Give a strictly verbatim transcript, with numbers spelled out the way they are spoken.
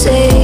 say